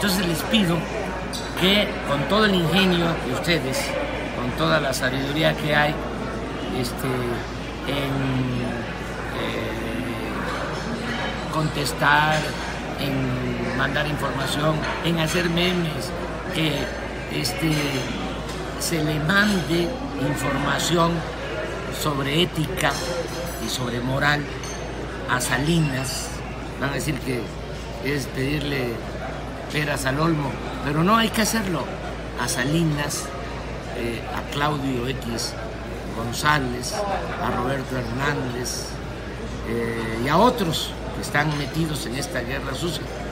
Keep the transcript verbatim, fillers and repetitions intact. Entonces les pido que con todo el ingenio de ustedes, con toda la sabiduría que hay este, en eh, contestar, en mandar información, en hacer memes, que este, se le mande información sobre ética y sobre moral a Salinas. Van a decir que es pedirle peras al olmo, pero no, hay que hacerlo a Salinas, eh, a Claudio X González, a Roberto Hernández eh, y a otros que están metidos en esta guerra sucia.